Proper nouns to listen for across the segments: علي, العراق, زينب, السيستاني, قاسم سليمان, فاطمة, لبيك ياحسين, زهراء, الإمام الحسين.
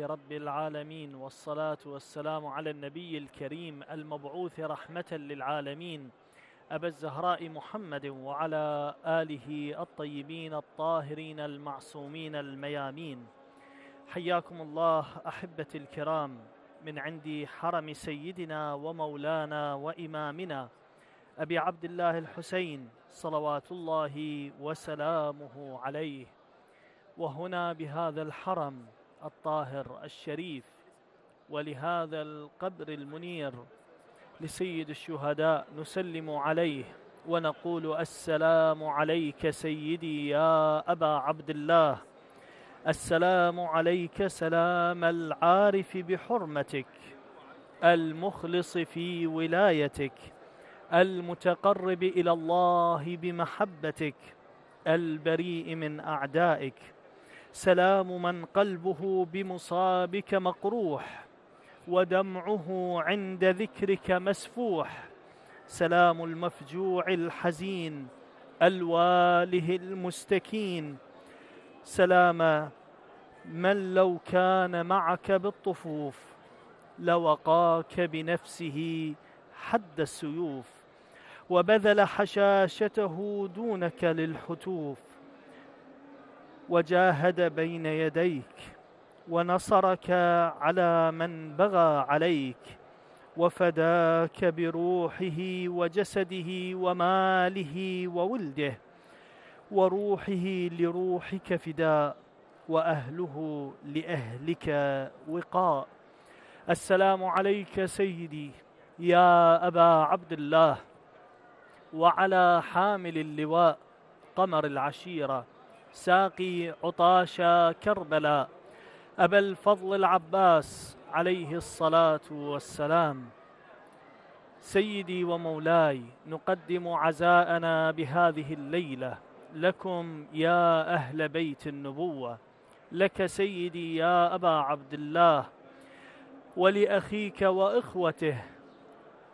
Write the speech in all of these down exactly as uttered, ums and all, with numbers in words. رب العالمين، والصلاة والسلام على النبي الكريم المبعوث رحمة للعالمين أبا الزهراء محمد وعلى آله الطيبين الطاهرين المعصومين الميامين. حياكم الله أحبتي الكرام من عندي حرم سيدنا ومولانا وإمامنا أبي عبد الله الحسين صلوات الله وسلامه عليه، وهنا بهذا الحرم الطاهر الشريف ولهذا القبر المنير لسيد الشهداء نسلم عليه ونقول: السلام عليك سيدي يا أبا عبد الله، السلام عليك سلام العارف بحرمتك، المخلص في ولايتك، المتقرب إلى الله بمحبتك، البريء من أعدائك، سلام من قلبه بمصابك مقروح ودمعه عند ذكرك مسفوح، سلام المفجوع الحزين الواله المستكين، سلام من لو كان معك بالطفوف لوقاك بنفسه حد السيوف، وبذل حشاشته دونك للحتوف، وجاهد بين يديك ونصرك على من بغى عليك، وفداك بروحه وجسده وماله وولده، وروحه لروحك فداء وأهله لأهلك وقاء. السلام عليك سيدي يا أبا عبد الله وعلى حامل اللواء قمر العشيرة ساقي عطاشا كربلاء أبا الفضل العباس عليه الصلاة والسلام. سيدي ومولاي، نقدم عزاءنا بهذه الليلة لكم يا أهل بيت النبوة، لك سيدي يا أبا عبد الله ولأخيك وإخوته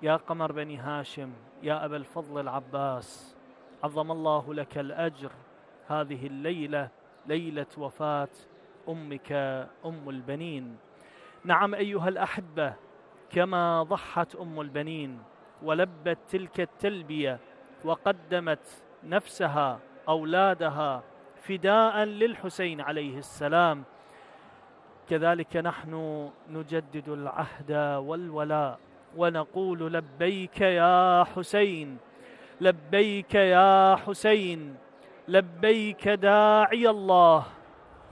يا قمر بني هاشم، يا أبا الفضل العباس، عظم الله لك الأجر. هذه الليلة ليلة وفاة أمك أم البنين. نعم أيها الأحبة، كما ضحت أم البنين ولبت تلك التلبية وقدمت نفسها أولادها فداء للحسين عليه السلام، كذلك نحن نجدد العهد والولاء ونقول: لبيك يا حسين، لبيك يا حسين، لبيك داعي الله،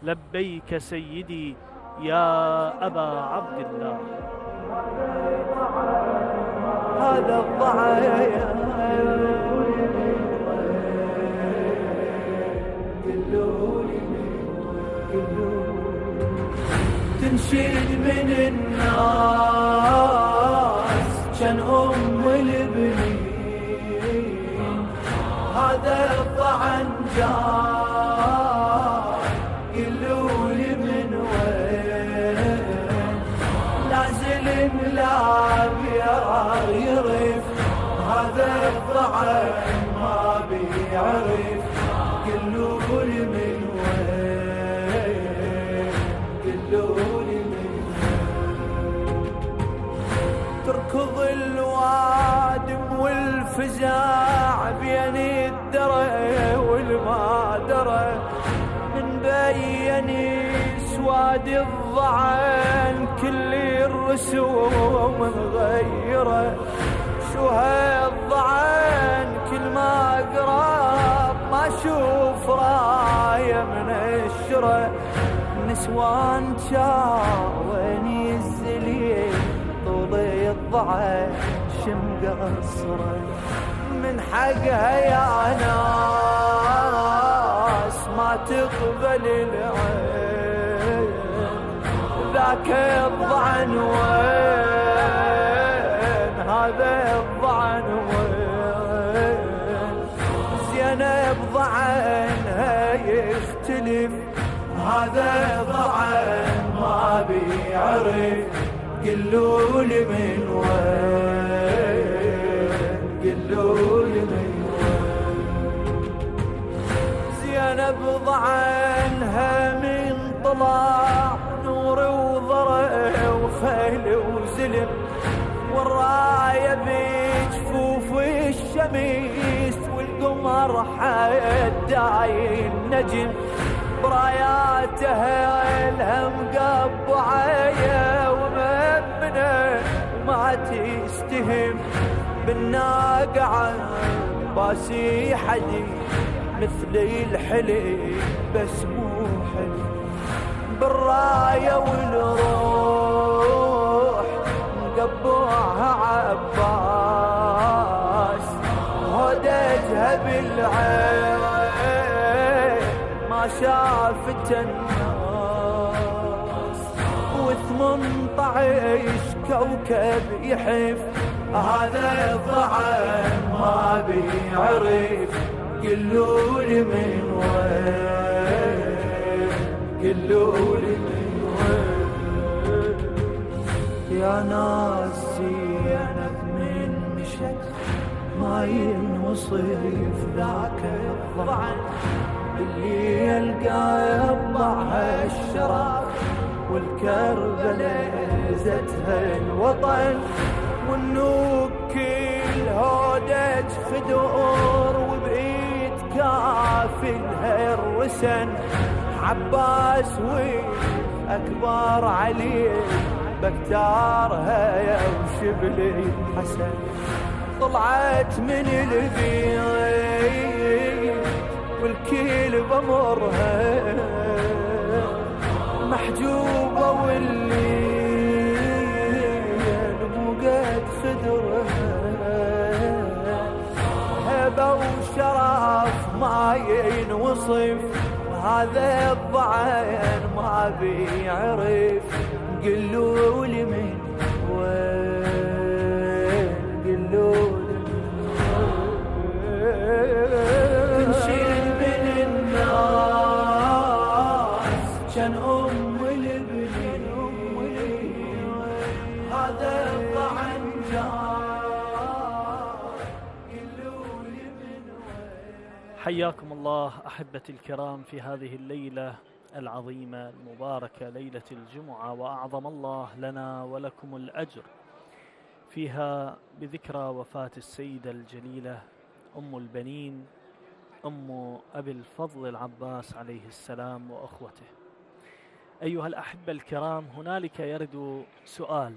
لبيك سيدي يا أبا عبد الله. هذا الضعيف تنشد من الناس كان أم البنين، هذا الضعن قلوا لي من وين لازل ملعب يعرف، هذا الضعن ما بيعرف، قلوا لي من وين، قلوا لي من وين تركض الوادم والفزاع بين الدرى ما درى، من بين سواد الضعن كل الرسوم مغيرة، شو هالضعن كل ما اقرب ما اشوف راية منشرة، نسوان شاوين الزليل طول الضعن شم قصرة، من حقها يا ناس ما تقبل العين، ذاك الضعن وين، هذا الضعن وين، زينب ضعنها يختلف، هذا ضعن ما بيعرف، قلوا لي من وين، قلوا لي من وين زينب ضعنها من طلع نور وضع وأهلي وزلم والراية بجفوف الشمس والقمر حداي النجم براياتها الهم مقبعية ومأمنة وما تستهم بالناقعة باسي حلي مثل الحلي بس مو حلي بالراية والروح مقبوعها عباس هدتها بالعين ما شافت الناس وثمنطعش كوكب يحف هذا الضعن ما بيعرف قلولي من وين قلولي من وين يا ناس سيانك من مشت ما ينوصف ذاك الضعن اللي يلقى يطبعها الشراب والكربلة زتها الوطن والنوك الهودج في دور وبإيد كافلها الرسن عباس وأكبر علي بكتارها يا وشبلي حسن طلعت من البيت والكيل بمرها محجوبة والليل مو قد خدرها هبة وشرف ما ينوصف هذا الضعن ما بيعرف قلولي من وين قلولي من وين تنشيل من الناس كان أم الابن أم الابن هذا الضعن جاء قلولي من وين. حياكم الله أحبتي الكرام في هذه الليلة العظيمة المباركة ليلة الجمعة، وأعظم الله لنا ولكم الأجر فيها بذكرى وفاة السيدة الجليلة أم البنين أم أبي الفضل العباس عليه السلام وأخوته. أيها الأحبة الكرام، هنالك يرد سؤال: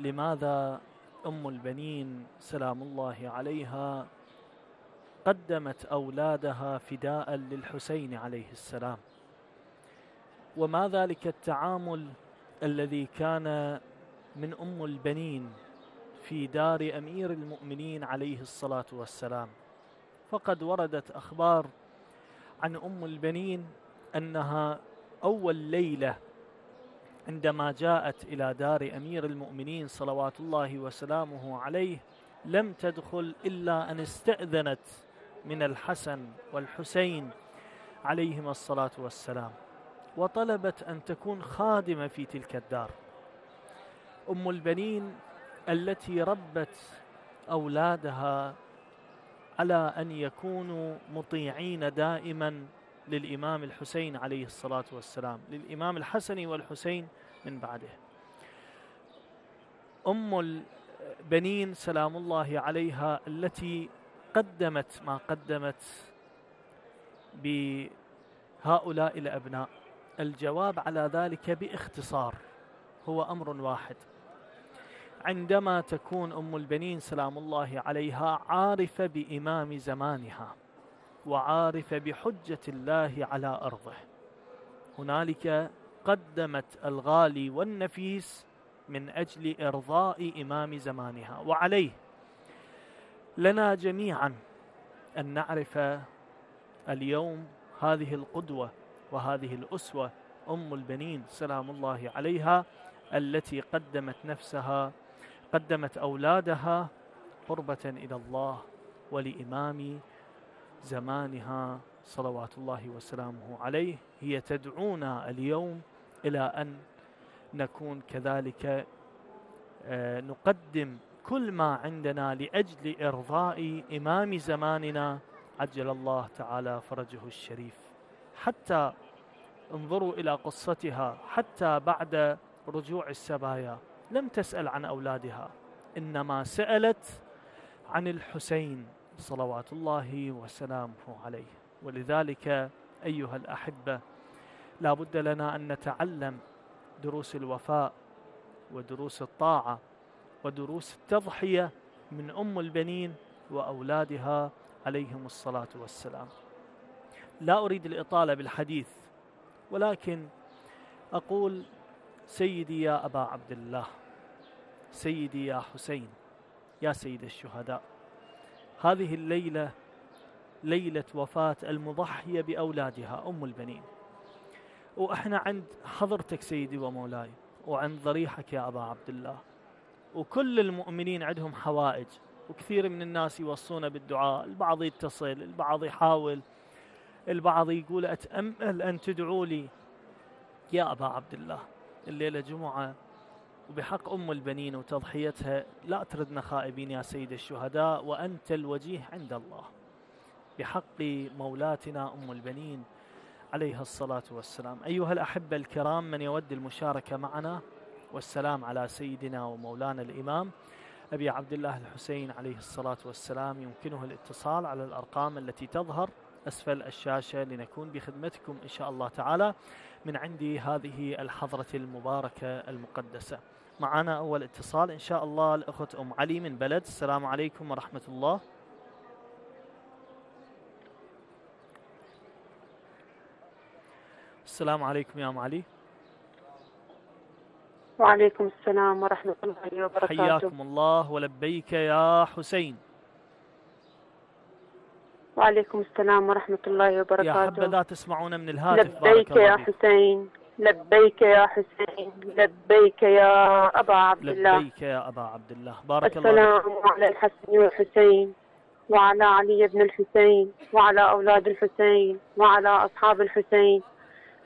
لماذا أم البنين سلام الله عليها قدمت أولادها فداء للحسين عليه السلام؟ وما ذلك التعامل الذي كان من أم البنين في دار أمير المؤمنين عليه الصلاة والسلام؟ فقد وردت أخبار عن أم البنين أنها أول ليلة عندما جاءت إلى دار أمير المؤمنين صلوات الله وسلامه عليه لم تدخل إلا أن استأذنت من الحسن والحسين عليهما الصلاة والسلام، وطلبت أن تكون خادمة في تلك الدار. أم البنين التي ربت أولادها على أن يكونوا مطيعين دائما للإمام الحسين عليه الصلاة والسلام، للإمام الحسن والحسين من بعده. أم البنين سلام الله عليها التي قدمت ما قدمت بهؤلاء الأبناء. الجواب على ذلك باختصار هو أمر واحد: عندما تكون أم البنين سلام الله عليها عارفة بإمام زمانها وعارفة بحجة الله على أرضه، هنالك قدمت الغالي والنفيس من أجل إرضاء إمام زمانها. وعليه لنا جميعا أن نعرف اليوم هذه القدوة وهذه الأسوة، أم البنين سلام الله عليها التي قدمت نفسها قدمت أولادها قربة إلى الله ولإمام زمانها صلوات الله وسلامه عليه. هي تدعونا اليوم إلى أن نكون كذلك نقدم كل ما عندنا لأجل إرضاء إمام زماننا عجل الله تعالى فرجه الشريف. حتى انظروا إلى قصتها، حتى بعد رجوع السبايا لم تسأل عن أولادها، إنما سألت عن الحسين صلوات الله وسلامه عليه. ولذلك أيها الأحبة لا بد لنا أن نتعلم دروس الوفاء ودروس الطاعة ودروس التضحية من أم البنين وأولادها عليهم الصلاة والسلام. لا أريد الإطالة بالحديث، ولكن أقول: سيدي يا أبا عبد الله، سيدي يا حسين، يا سيد الشهداء، هذه الليلة ليلة وفاة المضحية بأولادها أم البنين، وإحنا عند حضرتك سيدي ومولاي وعند ضريحك يا أبا عبد الله. وكل المؤمنين عندهم حوائج، وكثير من الناس يوصونا بالدعاء، البعض يتصل، البعض يحاول، البعض يقول: أتأمل أن تدعو لي. يا أبا عبد الله، الليلة جمعة، وبحق أم البنين وتضحيتها لا تردنا خائبين يا سيد الشهداء، وأنت الوجيه عند الله. بحق مولاتنا أم البنين عليها الصلاة والسلام. أيها الأحبة الكرام، من يود المشاركة معنا؟ والسلام على سيدنا ومولانا الإمام أبي عبد الله الحسين عليه الصلاة والسلام. يمكنه الاتصال على الأرقام التي تظهر أسفل الشاشة لنكون بخدمتكم إن شاء الله تعالى من عندي هذه الحضرة المباركة المقدسة. معنا أول اتصال إن شاء الله الأخت أم علي من بلد. السلام عليكم ورحمة الله. السلام عليكم يا أم علي. وعليكم السلام ورحمة الله وبركاته. حياكم الله ولبيك يا حسين. وعليكم السلام ورحمة الله وبركاته. يا حبذا تسمعونا من الهاتف. لبيك يا حسين، لبيك يا حسين، لبيك يا أبا عبد الله، لبيك يا أبا عبد الله. بارك الله. السلام على الحسن والحسين وعلى علي بن الحسين وعلى أولاد الحسين وعلى أصحاب الحسين.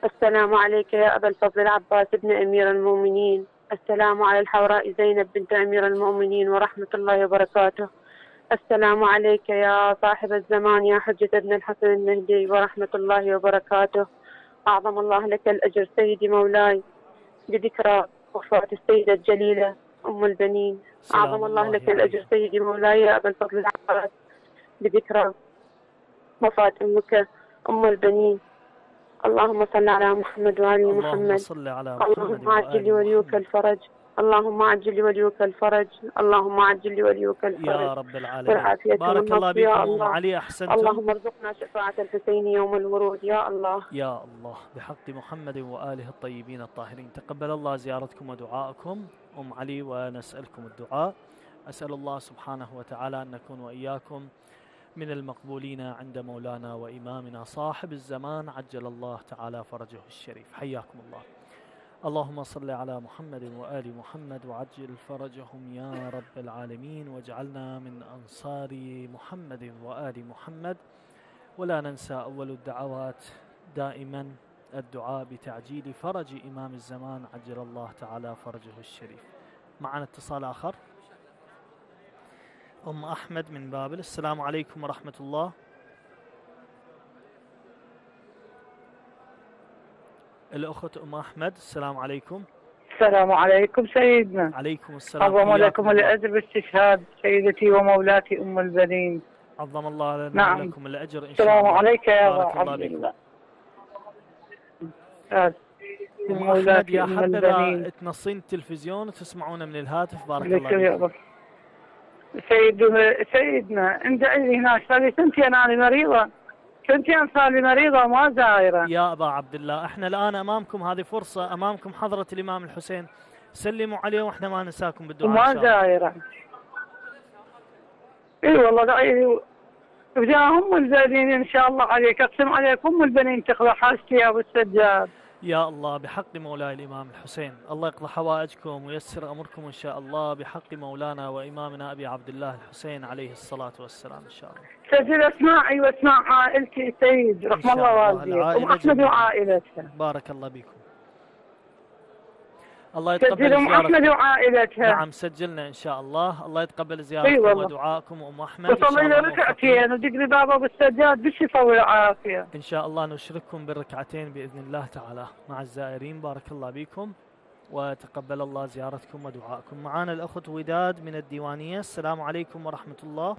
السلام عليك يا أبا الفضل العباس بن أمير المؤمنين. السلام على الحوراء زينب بنت أمير المؤمنين ورحمة الله وبركاته. السلام عليك يا صاحب الزمان يا حجة ابن الحسن المهدي ورحمة الله وبركاته. أعظم الله لك الأجر سيدي مولاي بذكرى وفاة السيدة الجليلة أم البنين. أعظم الله لك الأجر سيدي مولاي يا أبا الفضل العباس بذكرى وفاة أمك أم البنين. اللهم صل على محمد وآل محمد. اللهم عجل لوليك الفرج، اللهم عجل لوليك الفرج، اللهم عجل لوليك الفرج يا رب العالمين. بارك الله بكم أم علي، أحسنتم. اللهم ارزقنا شفاعة الحسين يوم الورود يا الله يا الله بحق محمد وآله الطيبين الطاهرين. تقبل الله زيارتكم ودعائكم أم علي، ونسألكم الدعاء. أسأل الله سبحانه وتعالى أن نكون وإياكم من المقبولين عند مولانا وإمامنا صاحب الزمان عجل الله تعالى فرجه الشريف. حياكم الله. اللهم صل على محمد وآل محمد وعجل فرجهم يا رب العالمين، واجعلنا من أنصار محمد وآل محمد. ولا ننسى أول الدعوات دائما الدعاء بتعجيل فرج إمام الزمان عجل الله تعالى فرجه الشريف. معنا اتصال آخر، أم أحمد من بابل. السلام عليكم ورحمة الله. الأخت أم أحمد، السلام عليكم. السلام عليكم سيدنا. عليكم السلام. عظم لكم الأجر باستشهاد سيدتي ومولاتي أم البنين. عظم الله لنا نعم. لكم الأجر إن شاء الله. السلام عليك يا أبا عبد الله. أم أحمد يا حبذا تنصين التلفزيون وتسمعونا من الهاتف. بارك الله فيك. سيدنا سيدنا انت هنا صار لي سنتين انا مريضه، سنتين صار لي مريضه ما زايره. يا ابا عبد الله احنا الان امامكم، هذه فرصه امامكم حضره الامام الحسين، سلموا عليه واحنا ما ننساكم بالدعاء. ما زايره. اي والله وجاهم البنين ان شاء الله عليك، اقسم عليكم البنين تقضى حاجتي يا ابو السجاد. يا الله بحق مولاي الإمام الحسين، الله يقضي حوائجكم ويسر أمركم إن شاء الله بحق مولانا وإمامنا أبي عبد الله الحسين عليه الصلاة والسلام إن شاء الله. سجل أسماعي وأسماع عائلتي سيد رحمة الله والديك وأحمد وعائلته. بارك الله بكم. الله يتقبل أحمد وعائلته. نعم سجلنا إن شاء الله. الله يتقبل زيارتكم ودعائكم أم أحمد. وصلينا ركعتين ودقني بابا بالسجاد بالشفاء والعافية. إن شاء الله نشرككم بالركعتين بإذن الله تعالى مع الزائرين. بارك الله بكم. وتقبل الله زيارتكم ودعائكم. معانا الأخت وداد من الديوانية. السلام عليكم ورحمة الله.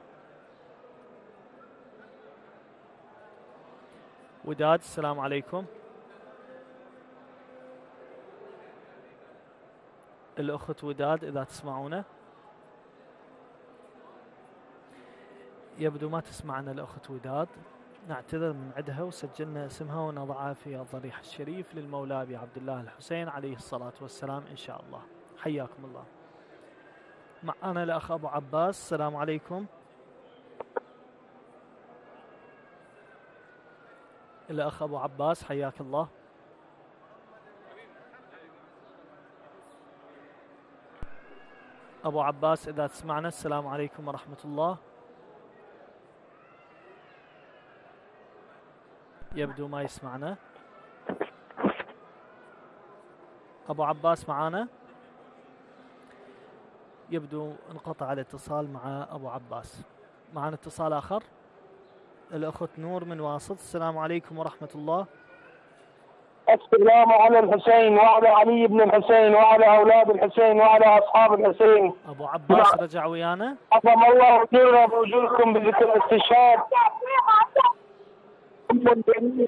وداد السلام عليكم. الأخت وداد إذا تسمعونا، يبدو ما تسمعنا الأخت وداد، نعتذر من عدها وسجلنا اسمها ونضعها في الضريح الشريف للمولى أبي عبد الله الحسين عليه الصلاة والسلام إن شاء الله. حياكم الله. معنا الأخ أبو عباس. السلام عليكم. الأخ أبو عباس حياك الله. أبو عباس إذا تسمعنا السلام عليكم ورحمة الله. يبدو ما يسمعنا. أبو عباس معانا؟ يبدو انقطع الاتصال مع أبو عباس. معنا اتصال آخر، الأخت نور من واسط. السلام عليكم ورحمة الله. السلام على الحسين وعلى علي بن الحسين وعلى أولاد الحسين وعلى أصحاب الحسين. أبو عباس رجع ويانا. عظم الله وجل بوجودكم بذكر الاستشهاد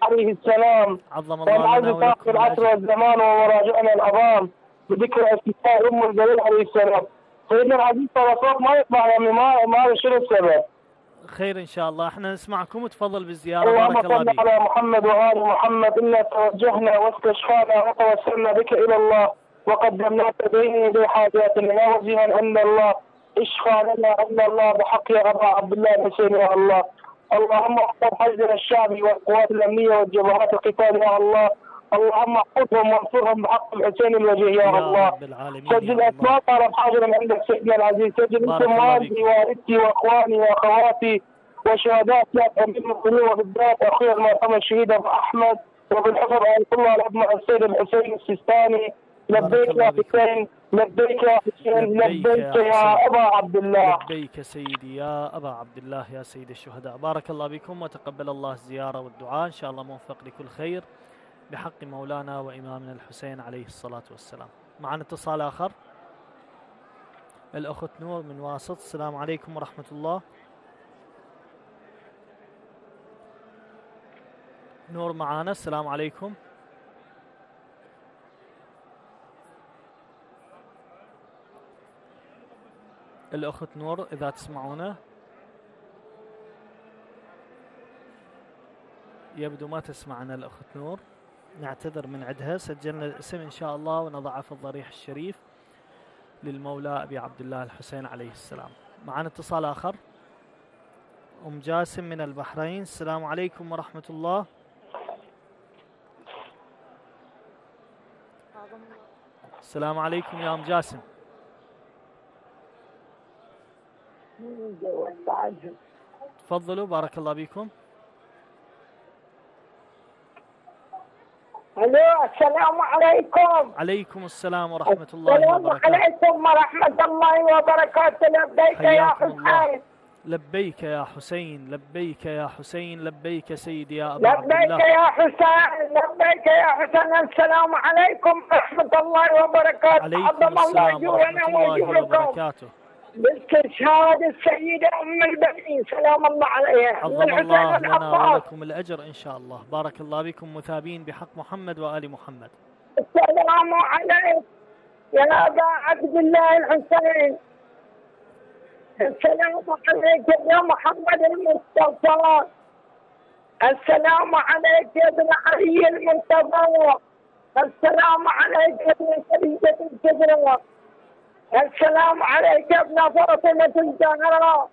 عليه السلام. عظم الله في العصر والزمان ومراجعنا العظام بذكر استشهاد أم الجليل عليه السلام. سيدنا العزيز طرفات ما يطلع يا أمي، ما ما شنو السبب؟ خير إن شاء الله، احنا نسمعكم وتفضل بالزيارة. بارك الله فيك. اللهم صل على محمد وآل محمد. إنا توجهنا واستشفانا وتوسلنا بك إلى الله وقدمناك بين بحاجاتنا لا وجها إلا الله، اشفع لنا إلا الله بحق يا أبا عبد الله الحسين يا الله. اللهم احفظ حشدنا الشعبي والقوات الأمنية والجبهات القتالية يا الله. اللهم احفظهم وانصرهم بحق الحسين الوجيه يا الله. سجل اسماء طلب حاجه من عندك سيدنا العزيز. سجل اسم والدي ووالدتي واخواني واخواتي وشهادات لا تهم وبالذات اخوي المرحوم الشهيد ابو احمد وابن حفظ ايات الله الابن السيد الحسين السيستاني. لبيك يا حسين لبيك يا حسين لبيك يا ابا عبد الله. لبيك سيدي يا ابا عبد الله يا سيد الشهداء. بارك الله بكم وتقبل الله الزياره والدعاء، ان شاء الله موفق لكل خير بحق مولانا وإمامنا الحسين عليه الصلاة والسلام. معنا اتصال آخر، الأخت نور من واسط. السلام عليكم ورحمة الله. نور معانا. السلام عليكم. الأخت نور إذا تسمعونا، يبدو ما تسمعنا الأخت نور، نعتذر من عدها، سجلنا الاسم إن شاء الله ونضعه في الضريح الشريف للمولى أبي عبد الله الحسين عليه السلام. معنا اتصال آخر، أم جاسم من البحرين. السلام عليكم ورحمة الله. السلام عليكم يا أم جاسم. تفضلوا بارك الله بكم. الو السلام عليكم. عليكم السلام ورحمة الله وبركاته. السلام عليكم ورحمة الله وبركاته. لبيك يا حسين لبيك يا حسين لبيك يا حسين لبيك سيدي يا أبا عبد الله. لبيك يا حسين لبيك يا حسين. السلام عليكم ورحمة الله وبركاته. عليكم السلام ورحمة الله وبركاته. باستشهاد السيدة أم البنين سلام الله عليها. عظم الله لنا ولكم الأجر إن شاء الله. بارك الله بكم مثابين بحق محمد وآل محمد. السلام عليك يا أبا عبد الله الحسين. السلام عليك يا محمد المصطفى. السلام عليك يا ابن علي المنتظر. السلام عليك يا ابن خديجة الكبرى. السلام عليك يا ابن فاطمة الزهراء.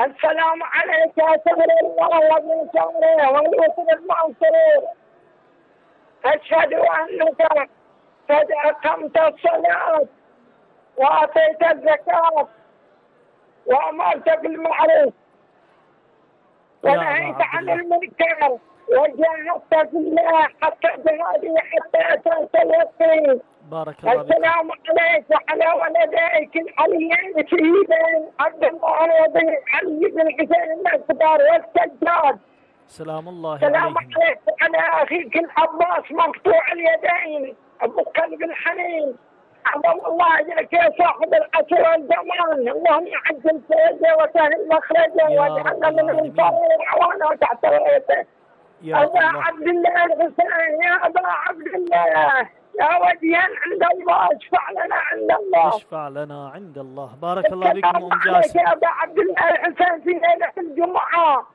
السلام عليك يا سبل الله وابن شوره والوطن المنصور. أشهد أنك قد أقمت الصلاة وأعطيت الزكاة وأمرت بالمعروف ونهيت عن المنكر وجاهدت في الله حتى جهادي حتى أتيت اليقين. بارك الله. السلام عليك وعلى ولديك العليين شهيدين عبد المعروض علي بن الحسين المقدار والسجاد. سلام الله عليك. السلام عليك وعلى اخيك العباس مقطوع اليدين ابوك كان بن حنين، عظم الله اجرك يا صاحب العصر والزمان، اللهم عجل سيده وسهل مخرجه واجعلنا من المنصورين عوانا وتحت رايته. ابا عبد الله الحسين، يا ابا عبد الله، يا وديا عند الله، اشفع لنا عند الله، اشفع لنا عند الله. بارك الله بكم ام جاسم. يا ابا عبد الله الحسين في ليله الجمعه،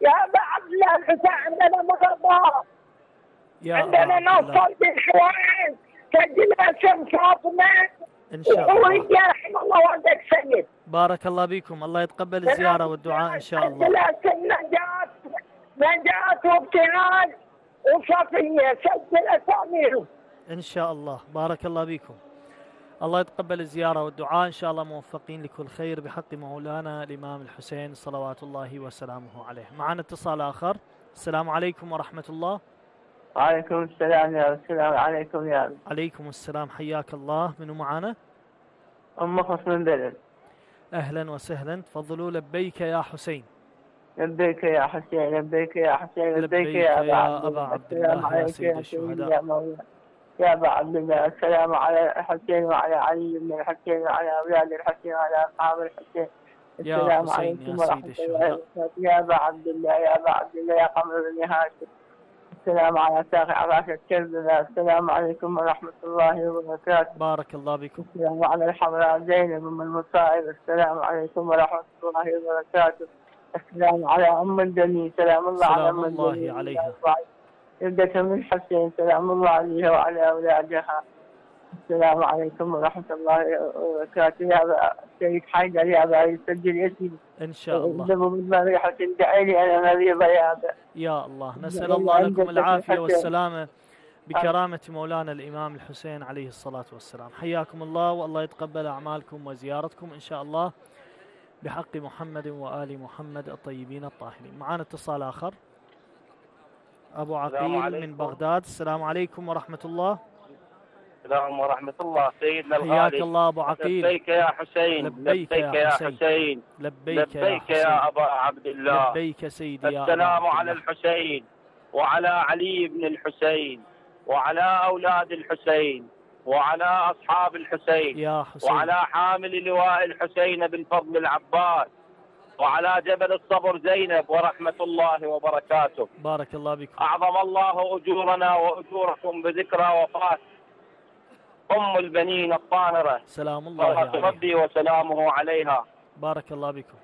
يا ابا عبد الله الحسين عندنا مغبار، عندنا نصر بالحوائج، سجلها شمس فاطمه ان شاء الله. يرحم الله والدك سيد. بارك الله بكم، الله يتقبل الزياره والدعاء ان شاء الله. نجاة، نجاة وابتهاج وصفيه، سجل اساميهم ان شاء الله. بارك الله بكم، الله يتقبل الزياره والدعاء ان شاء الله، موفقين لكل خير بحق مولانا الامام الحسين صلوات الله وسلامه عليه. معنا اتصال اخر. السلام عليكم ورحمه الله. وعليكم السلام يا رسول الله. وعليكم يا رب. عليكم السلام، حياك الله. منو معانا؟ ام خص من بلد. اهلا وسهلا، تفضلوا. لبيك يا حسين، لبيك يا حسين، لبيك يا حسين، لبيك يا ابا عبد الله يا سيد الشهداء يا ابا عبد الله. السلام على الحسين وعلى علي بن الحسين وعلى اولاد الحسين وعلى اصحاب الحسين. السلام يا عليكم يا سيد الشهداء يا ابا عبد الله، يا ابا عبد الله يا قمر بن هاشم. السلام على ساقي عباس كربلاء. السلام عليكم ورحمة الله وبركاته. بارك الله بكم. السلام على الحمراء زينب أم المصائب. السلام عليكم ورحمة الله وبركاته. السلام على أم الدنيا، سلام الله على أم الدنيا عليها. جدة من الحسين، سلام الله عليها وعلى أولادها. السلام عليكم ورحمة الله وبركاته. يا سيد حيدر، يا أبا سجل اسمي إن شاء الله. اذهبوا بالمريحة، ادعي لي أنا مريضة يا أبا. يا الله، نسأل الله لكم العافية والسلامة بكرامة مولانا الإمام الحسين عليه الصلاة والسلام. حياكم الله، والله يتقبل أعمالكم وزيارتكم إن شاء الله بحق محمد وآل محمد الطيبين الطاهرين. معانا اتصال آخر. أبو عقيل من بغداد. السلام عليكم ورحمة الله. السلام ورحمة الله. سيدنا الغالي، حياك الله أبو عقيل. لبيك يا حسين، لبيك, لبيك يا حسين، لبيك, لبيك يا أبا عبد الله، لبيك سيدي يا أبا. السلام على الحسين وعلى علي بن الحسين وعلى أولاد الحسين وعلى أصحاب الحسين يا حسين، وعلى حامل لواء الحسين بن فضل العباس، وعلى جبل الصبر زينب، ورحمة الله وبركاته. بارك الله بكم. أعظم الله أجورنا وأجوركم بذكرى وفاة أم البنين الطاهرة، سلام الله عليها، ربي وسلامه عليها. بارك الله بكم.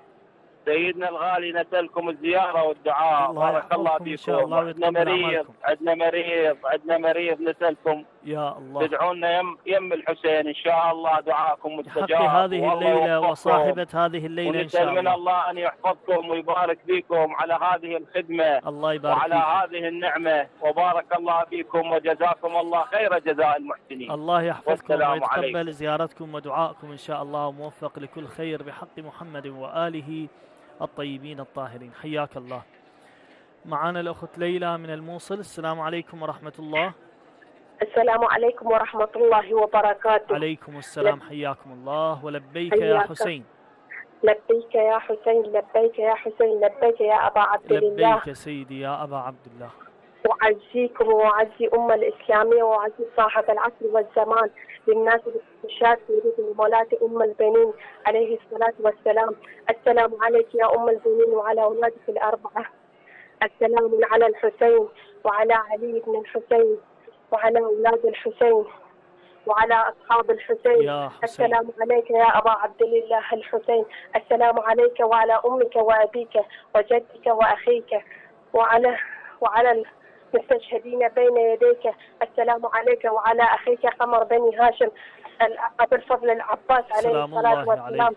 سيدنا الغالي، نسألكم الزيارة والدعاء. بارك الله بكم. عندنا مريض، عندنا مريض، عندنا مريض، نسألكم يا الله تدعونا يم يم الحسين إن شاء الله، دعاءكم مستجاب بحق هذه الليلة وصاحبة هذه الليلة إن شاء الله. ونسأل من الله أن يحفظكم ويبارك بكم على هذه الخدمة، الله يبارك وعلى فيكم. هذه النعمة، وبارك الله بكم وجزاكم الله خير جزاء المحسنين. الله يحفظكم ويتقبل زيارتكم ودعائكم إن شاء الله، وموفق لكل خير بحق محمد وآله الطيبين الطاهرين. حياك الله. معانا الأخت ليلى من الموصل. السلام عليكم ورحمة الله. السلام عليكم ورحمة الله وبركاته. عليكم السلام، حياكم الله. ولبيك يا حسين، لبيك يا حسين، لبيك يا حسين، لبيك يا أبا عبد الله، لبيك سيدي يا أبا عبد الله. وأعزيكم وأعزي أمة الإسلامية وأعزي صاحب العصر والزمان للناس الاستشهاد في مولاة أم البنين عليه الصلاة والسلام. السلام عليك يا أم البنين وعلى أولادك الأربعة. السلام على الحسين وعلى علي بن الحسين وعلى أولاد الحسين وعلى أصحاب الحسين. السلام عليك يا أبا عبد الله الحسين. السلام عليك وعلى أمك وأبيك وجدك وأخيك وعلى وعلى المستشهدين بين يديك. السلام عليك وعلى أخيك قمر بني هاشم أبو الفضل العباس عليه الصلاة والسلام.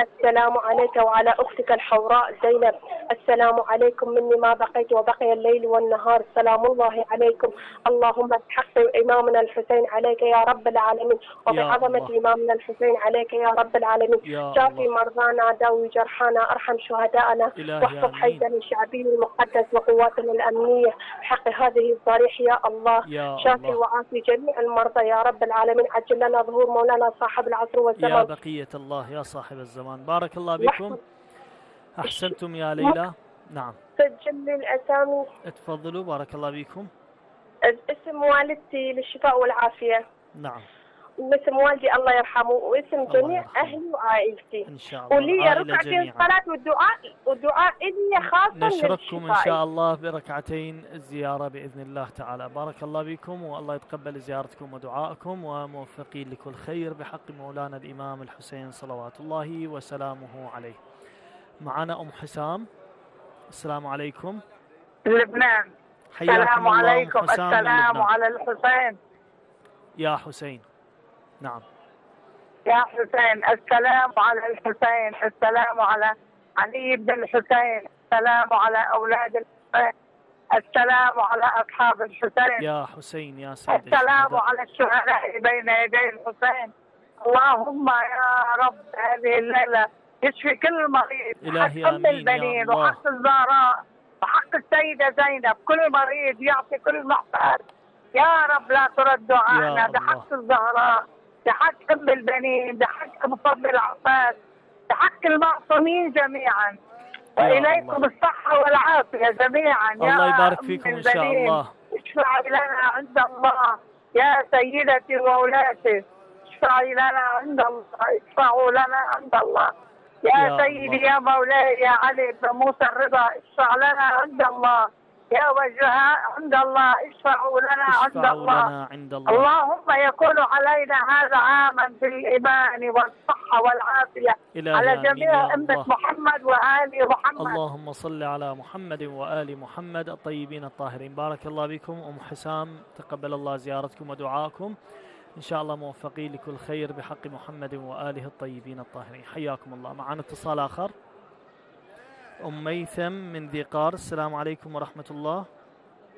السلام عليك وعلى أختك الحوراء زينب. السلام عليكم مني ما بقيت وبقي الليل والنهار، سلام الله عليكم. اللهم بحق إمامنا الحسين عليك يا رب العالمين، وبعظمة إمامنا الحسين عليك يا رب العالمين. شافي مرضانا، داوي جرحانا، أرحم شهدائنا، واحفظ حيدنا الشعبي المقدس وقواتنا الأمنية بحق هذه الضريح يا الله. شافي وعافي جميع المرضى يا رب العالمين. عجل لنا ظهور مولانا صاحب العصر والزمان يا بقية الله يا صاحب الزمان. بارك الله بكم. أحسنتم يا ليلى. نعم، سجل لي الأسامي. تفضلوا، بارك الله بكم. اسم والدتي للشفاء والعافية. نعم. واسم والدي الله يرحمه، واسم جميع أهلي وعائلتي إن شاء الله. ولي ركعتين الصلاة والدعاء، والدعاء إلي خاصة للشفاء. نشرككم إن شاء الله بركعتين الزيارة بإذن الله تعالى. بارك الله بكم، والله يتقبل زيارتكم ودعائكم، وموفقين لكل خير بحق مولانا الإمام الحسين صلوات الله وسلامه عليه. معنا أم حسام. السلام عليكم. لبنان. السلام عليكم. السلام على الحسين. يا حسين. نعم. يا حسين، السلام على الحسين، السلام على علي بن الحسين، السلام على أولاد الحسين، السلام على أصحاب الحسين. يا حسين يا سيدي. السلام على الشهداء بين يدي الحسين. اللهم يا رب هذه الليلة يشفي كل مريض، حق أم البنين وحق الزهراء وحق السيدة زينب، كل مريض يعطي كل محتاج. يا رب لا ترد دعائنا بحق الزهراء، بحق أم البنين، بحق أبو فضل العباس، بحق المعصومين جميعا. وإليكم الصحة والعافية جميعا. يا الله يبارك فيكم إن شاء الله. اشفعي لنا عند الله يا سيدتي وولاتي، اشفعي لنا عند الله، اشفعوا لنا عند الله يا, يا سيدي الله. يا مولاي يا علي بن موسى الرضا، اشفع لنا عند الله يا وجهاء عند الله، اشفعوا لنا, اشفعوا عند, الله. لنا عند الله. اللهم يكون علينا هذا عاما في الإيمان والصحة والعافية على جميع أمة محمد وآل محمد. اللهم صل على محمد وآل محمد الطيبين الطاهرين. بارك الله بكم أم حسام، تقبل الله زيارتكم ودعاءكم إن شاء الله، موفقين لكل خير بحق محمد وآله الطيبين الطاهرين. حياكم الله. معنا اتصال آخر. أم ميثم من ذي قار. السلام عليكم ورحمة الله.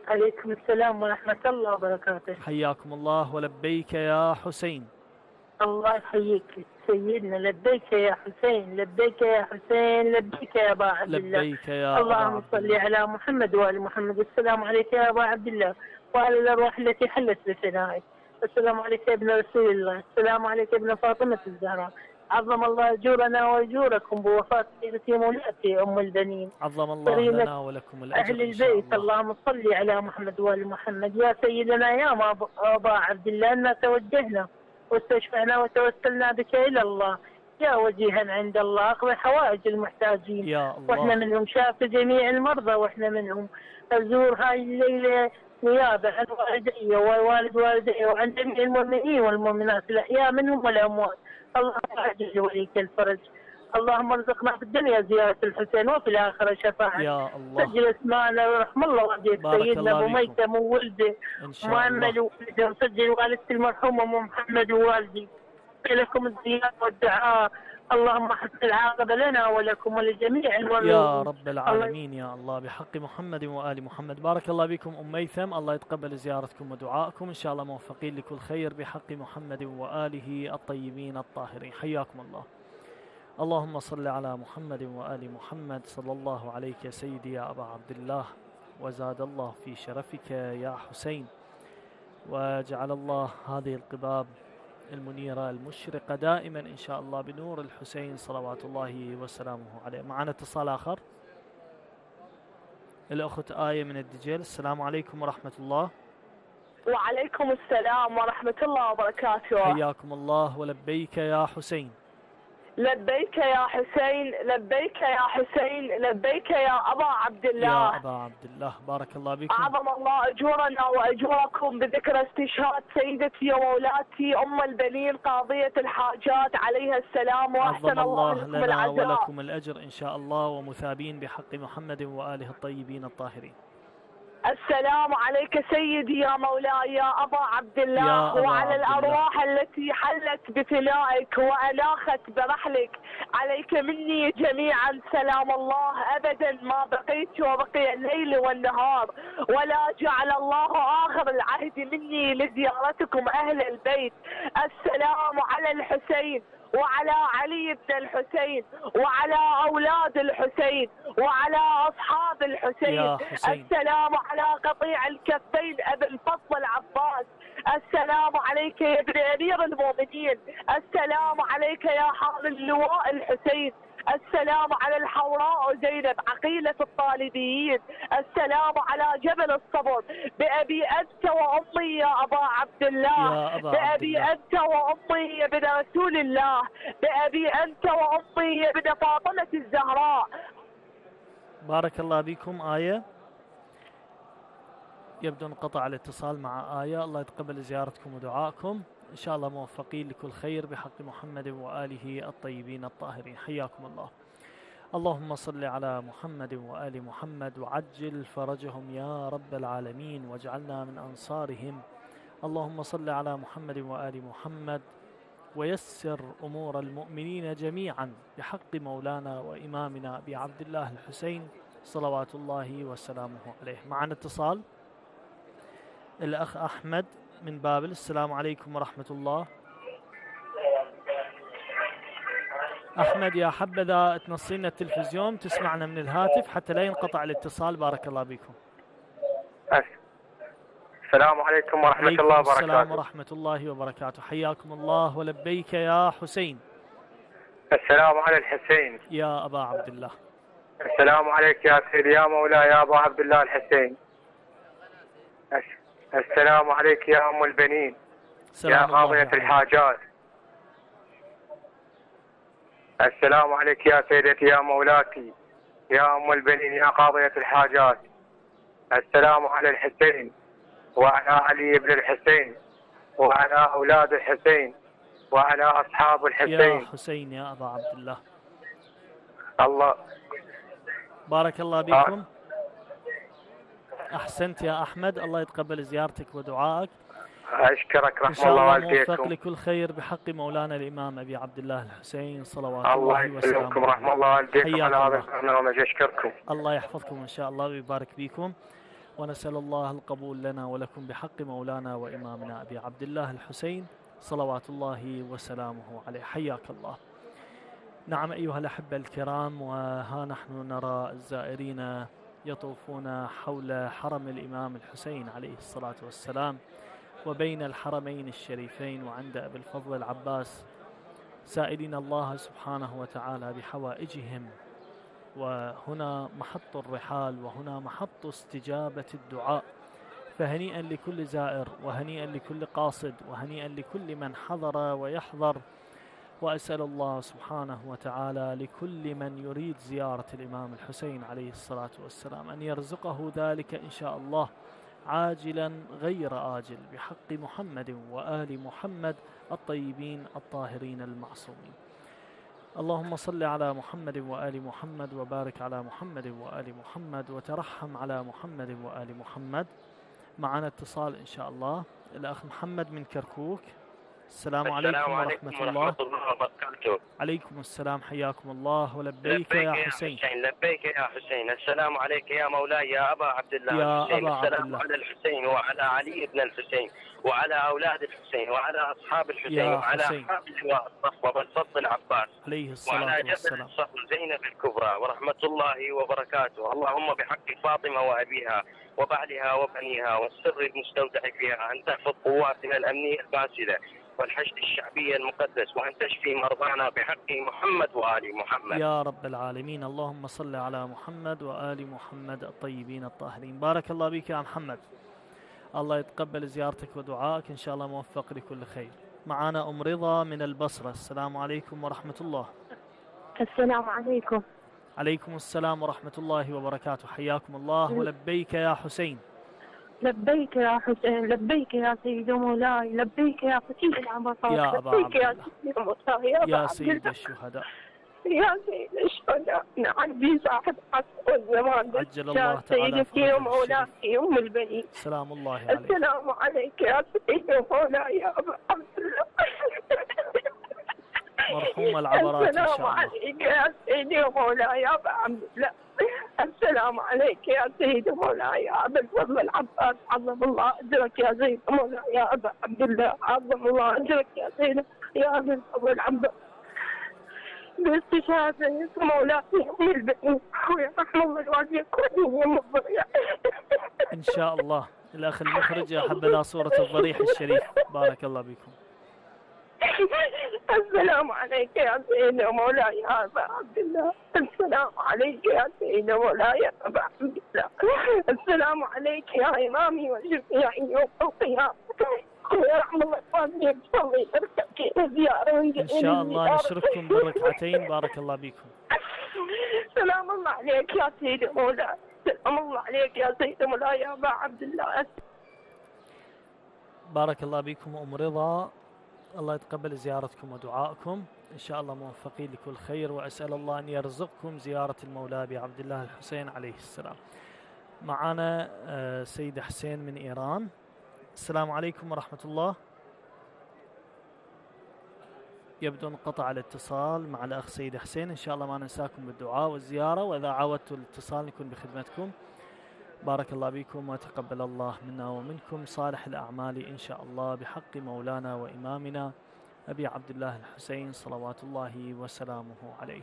عليكم السلام ورحمة الله وبركاته. حياكم الله ولبيك يا حسين. الله يحييك سيدنا. لبيك يا حسين، لبيك يا حسين، لبيك يا أبا عبد الله. لبيك يا اللهم صل على محمد وآل محمد. السلام عليك يا أبا عبد الله وعلى الأرواح التي حلت بثنائك. السلام عليك يا ابن رسول الله، السلام عليك يا ابن فاطمة الزهراء. عظم الله أجورنا وأجوركم بوفاة سيدتي مولاتي أم البنين. عظم الله لنا ولكم الأجر. أهل البيت اللهم صل على محمد وآل محمد. يا سيدنا يا أبا عبد الله، أنا توجهنا واستشفعنا وتوسلنا بك إلى الله يا وجيها عند الله، أقضي حوائج المحتاجين يا الله. وإحنا منهم، شاف جميع المرضى وإحنا منهم. أزور هاي الليلة نيابة عن والدي ووالد والدي وعن جميع المؤمنين والمؤمنات الأحياء منهم والأموات. اللهم أعجل وليك الفرج. اللهم ارزقنا في الدنيا زيارة الحسين وفي الآخرة شفاعة. يا الله. سجل اسماءنا ورحم الله والديك سيدنا أبو ميتم وولدي ومؤمل وولدي، وسجل والدتي المرحومة أم محمد ووالدي. لكم الزيارة والدعاء. اللهم حسن العاقبة لنا ولكم ولجميع المؤمنين يا رب العالمين يا الله بحق محمد وآل محمد. بارك الله بكم أم ميثم، الله يتقبل زيارتكم ودعائكم إن شاء الله، موفقين لكل خير بحق محمد وآله الطيبين الطاهرين. حياكم الله. اللهم صل على محمد وآل محمد. صلى الله عليك يا سيدي يا أبا عبد الله، وزاد الله في شرفك يا حسين، وجعل الله هذه القباب المنيرة المشرقة دائما إن شاء الله بنور الحسين صلوات الله وسلامه عليه. معنا اتصال آخر. الأخت آية من الدجيل. السلام عليكم ورحمة الله. وعليكم السلام ورحمة الله وبركاته. حياكم الله ولبيك يا حسين. لبيك يا حسين، لبيك يا حسين، لبيك يا أبا عبد الله. يا أبا عبد الله. بارك الله بكم. عظم الله أجورنا وأجوركم بذكرى استشهاد سيدتي وولاتي أم البنين قاضية الحاجات عليها السلام، وأحسن الله لكم العزاء. عظم الله لنا ولكم الأجر إن شاء الله، ومثابين بحق محمد وآله الطيبين الطاهرين. السلام عليك سيدي يا مولاي يا أبا عبد الله، وعلى الأرواح التي حلت بثنائك وأناخت برحلك. عليك مني جميعا سلام الله أبدا ما بقيت وبقي الليل والنهار، ولا جعل الله آخر العهد مني لزيارتكم أهل البيت. السلام على الحسين وعلى علي بن الحسين وعلى أولاد الحسين وعلى أصحاب الحسين. السلام على قطيع الكفين أبي الفضل العباس. السلام عليك يا ابن أمير المؤمنين. السلام عليك يا حامل لواء الحسين. السلام على الحوراء زينب عقيلة الطالبيين، السلام على جبل الصبر، بأبي أنت وأمي يا أبا عبد الله، بأبي أنت وأمي يا ابن رسول الله، بأبي أنت وأمي يا ابن فاطمة الزهراء. بارك الله بكم. آية، يبدو انقطع الاتصال مع آية، الله يتقبل زيارتكم ودعائكم، إن شاء الله موفقين لكل خير بحق محمد وآله الطيبين الطاهرين، حياكم الله. اللهم صل على محمد وآل محمد وعجل فرجهم يا رب العالمين واجعلنا من أنصارهم، اللهم صل على محمد وآل محمد ويسر أمور المؤمنين جميعا بحق مولانا وإمامنا أبي عبد الله الحسين صلوات الله وسلامه عليه. معنا اتصال، الأخ أحمد من بابل. السلام عليكم ورحمة الله. أحمد يا حبذا تنصينا التلفزيون تسمعنا من الهاتف حتى لا ينقطع الاتصال، بارك الله بكم. السلام عليكم ورحمة عليكم الله وبركاته. السلام ورحمة الله وبركاته، حياكم الله ولبيك يا حسين. السلام على الحسين يا أبا عبد الله. السلام عليك يا سيدي يا مولاي يا أبا عبد الله الحسين. السلام عليك يا أم البنين يا قاضية الحاجات. السلام عليك يا سيدتي يا مولاتي يا أم البنين يا قاضية الحاجات. السلام على الحسين وعلى علي بن الحسين وعلى أولاد الحسين وعلى أصحاب الحسين. يا حسين يا أبا عبد الله. الله بارك الله بكم. أحسنت يا أحمد، الله يتقبل زيارتك ودعائك. أشكرك رحمة الله والديكم. إن شاء الله موفق لكل خير بحق مولانا الإمام أبي عبد الله الحسين صلوات الله وسلامه. الله يسلمكم رحمة الله والديكم على هذا البرنامج، أشكركم. الله يحفظكم إن شاء الله ويبارك بكم، ونسأل الله القبول لنا ولكم بحق مولانا وإمامنا أبي عبد الله الحسين صلوات الله وسلامه عليه، حياك الله. نعم أيها الأحبة الكرام، وها نحن نرى الزائرين يطوفون حول حرم الإمام الحسين عليه الصلاة والسلام، وبين الحرمين الشريفين وعند أبي الفضل العباس، سائلين الله سبحانه وتعالى بحوائجهم. وهنا محط الرحال وهنا محط استجابة الدعاء، فهنيئا لكل زائر وهنيئا لكل قاصد وهنيئا لكل من حضر ويحضر، وأسأل الله سبحانه وتعالى لكل من يريد زيارة الإمام الحسين عليه الصلاة والسلام أن يرزقه ذلك إن شاء الله عاجلا غير آجل بحق محمد وآل محمد الطيبين الطاهرين المعصومين. اللهم صل على محمد وآل محمد وبارك على محمد وآل محمد وترحم على محمد وآل محمد. معنا اتصال إن شاء الله، الأخ محمد من كركوك. السلام عليكم ورحمة الله وبركاته. عليكم السلام، حياكم الله ولبيك يا حسين. لبيك يا حسين. السلام عليك يا مولاي يا أبا عبد الله يا الحسين. أبا السلام عبد الله. على الحسين وعلى علي بن الحسين وعلى أولاد الحسين وعلى أصحاب الحسين وعلى أصحاب اللواء الصفوة والفضل العباس عليه الصلاة وعلى جبل الصخر زينب الكبرى ورحمة الله وبركاته. اللهم بحق فاطمة وأبيها وبعلها وبنيها والسر المستودع فيها أن تحفظ قواتنا الأمنية الباسلة والحشد الشعبي المقدس، وأن تشفي مرضانا بحق محمد وآل محمد يا رب العالمين. اللهم صل على محمد وآل محمد الطيبين الطاهرين. بارك الله بك يا محمد، الله يتقبل زيارتك ودعائك، إن شاء الله موفق لكل خير. معنا أم رضا من البصرة. السلام عليكم ورحمة الله. السلام عليكم. عليكم السلام ورحمة الله وبركاته، حياكم الله ولبيك يا حسين. لبيك يا حسين، لبيك يا سيدي مولاي، لبيك يا فتيل العباسات، لبيك يا سيدي مولاي يا, يا سيد الشهداء يا سيد الشهداء. نعم بي صاحب حق الزمان عجل الله تعالى يا سيدتي ومولاتي أم البنين سلام الله عليك. السلام عليك يا سيدي مولاي يا أبا عبد الله مرحوم العبرات. السلام عليك يا سيدي مولاي يا أبا عبد الله. السلام عليك يا سيدي مولاي يا أبا الفضل العباس، عظم الله أجرك يا سيدي مولاي يا أبا عبد الله، عظم الله أجرك يا سيدي يا أبا الفضل العباس، باستشهاده مولاتي أم البنين ويا رحمة الله الوالدين كلهم الضريح إن شاء الله. الأخ المخرج يا حبذا صورة الضريح الشريف، بارك الله بكم. السلام عليك يا سيدنا مولاي أبا عبد الله، السلام عليك يا سيدنا مولاي أبا عبد الله، السلام عليك يا إمامي وشفيعي يوم القيامة. يا رحم الله فاضلك صلي اركبك زيارة إن شاء الله نشرفكم بالركعتين، بارك الله بكم. سلام الله عليك يا سيدي مولاي، سلام الله عليك يا سيدي مولاي يا أبا عبد الله. بارك الله بكم أم رضا، الله يتقبل زيارتكم ودعائكم، إن شاء الله موفقين لكل خير، وأسأل الله أن يرزقكم زيارة المولى بعبد الله الحسين عليه السلام. معنا سيد حسين من إيران. السلام عليكم ورحمة الله. يبدو انقطع الاتصال مع الأخ سيد حسين، إن شاء الله ما ننساكم بالدعاء والزيارة، وإذا عاودتوا الاتصال نكون بخدمتكم. بارك الله بكم وتقبل الله منا ومنكم صالح الأعمال إن شاء الله، بحق مولانا وإمامنا أبي عبد الله الحسين صلوات الله وسلامه عليه.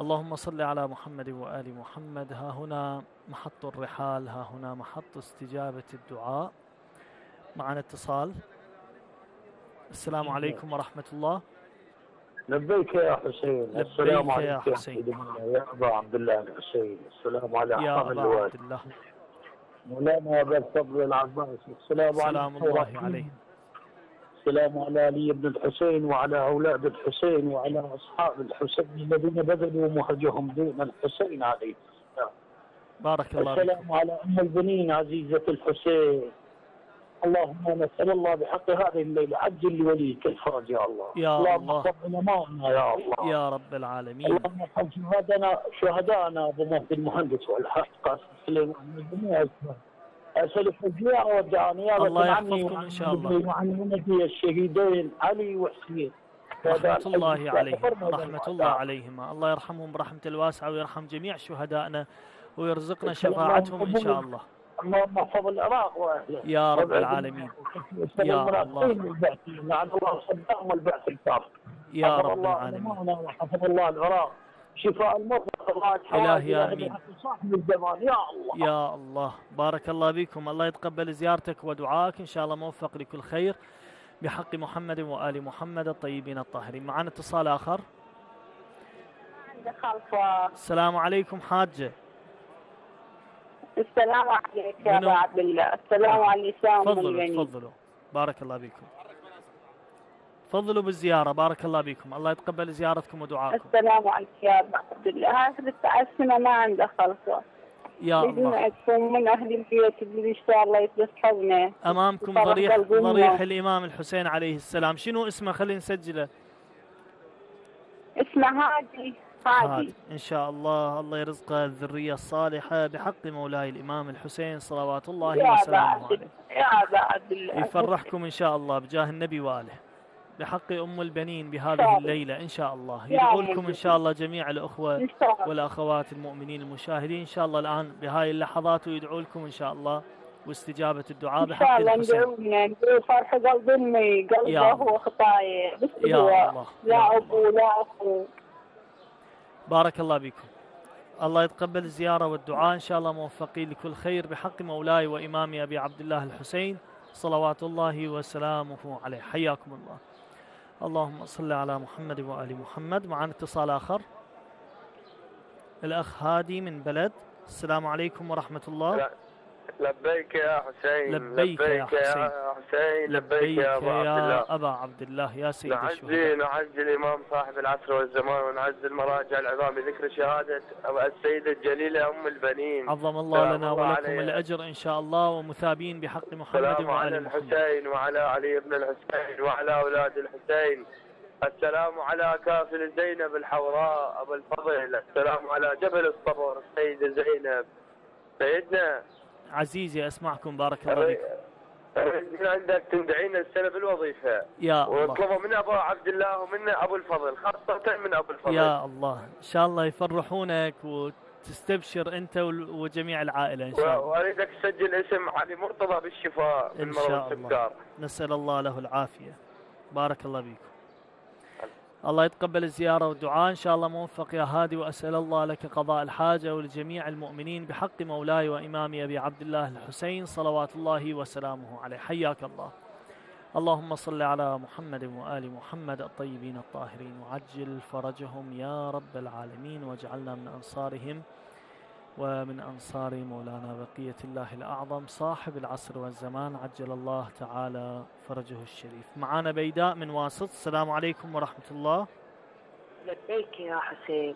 اللهم صل على محمد وآل محمد. ها هنا محط الرحال، ها هنا محط استجابة الدعاء. معنا اتصال. السلام عليكم ورحمة الله. لبيك يا حسين، السلام عليك يا حسين يا أبا عبد الله الحسين، السلام على أحمد الوالد يا الله مولانا أبا الفضل العباس، السلام على الله عليه، السلام على علي بن الحسين وعلى أولاد الحسين وعلى أصحاب الحسين الذين بذلوا مهجهم دون الحسين عليه. بارك الله فيك. السلام على أم البنين عزيزة الحسين. اللهم نسأل الله بحق هذه الليلة عجل لوليك الفرج يا الله. يا الله اللهم احفظ امامنا يا الله يا رب العالمين. اللهم احفظ شهدانا شهدانا ابو مهدي المهندس والحاج قاسم سليمان والجميع اسال الحجيه والدعانيه والعنية ان شاء الله وعن ولدي الشهيدين علي وحسين رحمة الله عليهم، رحمة الله عليهما، الله يرحمهم برحمة الواسعة ويرحم جميع شهدائنا ويرزقنا شفاعتهم ان شاء الله. اللهم احفظ العراق واهله يا رب العالمين يا الله لعن الله صدام والبعث الكافر يا رب العالمين. وحفظ الله العراق شفاء المرضى الهي امين صاحب الزمان يا الله يا الله. بارك الله بكم، الله يتقبل زيارتك ودعائك ان شاء الله موفق لكل خير بحق محمد وآل محمد الطيبين الطاهرين. معنا اتصال اخر. السلام عليكم حاجه. السلام عليك يا أبا عبد الله، السلام على نسام البنين. تفضلوا تفضلوا بارك الله بكم، تفضلوا بالزيارة بارك الله بكم، الله يتقبل زيارتكم ودعائكم. السلام عليك يا أبا عبد الله، هذه التسع سنة ما عنده خلصة يا الله من أهل البيت اللي إن شاء الله يتسحبنا. أمامكم ضريح ضريح الإمام الحسين عليه السلام، شنو اسمه خلينا نسجله؟ اسمه هادي. هادي. إن شاء الله الله يرزقه الذرية الصالحة بحق مولاي الإمام الحسين صلوات الله وسلامه عليه. يا أبا عبد الله يفرحكم إن شاء الله بجاه النبي وآله بحق أم البنين بهذه الليلة إن شاء الله. يدعولكم إن شاء الله جميع الأخوة والأخوات المؤمنين المشاهدين إن شاء الله الآن بهاي اللحظات، ويدعولكم إن شاء الله واستجابة الدعاء بحق الحسين. إن شاء الله ندعونا فرح قلب أمي قلبه هو خطايا بس هو لا أبو لا أخو. بارك الله بكم، الله يتقبل الزيارة والدعاء إن شاء الله موفقين لكل خير بحق مولاي وإمامي أبي عبد الله الحسين صلوات الله وسلامه عليه. حياكم الله، اللهم صل على محمد وآل محمد. معنا اتصال آخر. الأخ هادي من بلد. السلام عليكم ورحمة الله. لبيك يا حسين، لبيك, لبيك يا حسين, حسين. لبيك, لبيك يا أبا عبد الله, أبا عبد الله. يا سيد الشهداء. نعزي الإمام صاحب العصر والزمان، ونعزي المراجع العظام بذكر شهادة السيدة الجليلة أم البنين. عظم الله لنا ولكم الأجر إن شاء الله، ومثابين بحق محمد وعلى الحسين وعلى علي بن الحسين وعلى أولاد الحسين. السلام على كافل زينب الحوراء أبو الفضل، السلام على جبل الصبر السيدة زينب. سيدنا عزيزي اسمعكم بارك الله فيكم. عندك تدعينا السنه بالوظيفه يا الله، واطلبوا من ابو عبد الله ومن ابو الفضل، خاصه من ابو الفضل يا الله. ان شاء الله يفرحونك وتستبشر انت وجميع العائله ان شاء الله. واريدك تسجل اسم علي مرتضى بالشفاء من مرض السكر، نسال الله له العافيه. بارك الله بكم، الله يتقبل الزيارة والدعاء إن شاء الله موفق يا هادي، وأسأل الله لك قضاء الحاجة ولجميع المؤمنين بحق مولاي وإمامي أبي عبد الله الحسين صلوات الله وسلامه عليه. حياك الله، اللهم صل على محمد وآل محمد الطيبين الطاهرين وعجل فرجهم يا رب العالمين، واجعلنا من أنصارهم ومن أنصار مولانا بقية الله الأعظم صاحب العصر والزمان، عجل الله تعالى فرجه الشريف. معانا بيداء من واسط. السلام عليكم ورحمة الله. لبيك يا حسين،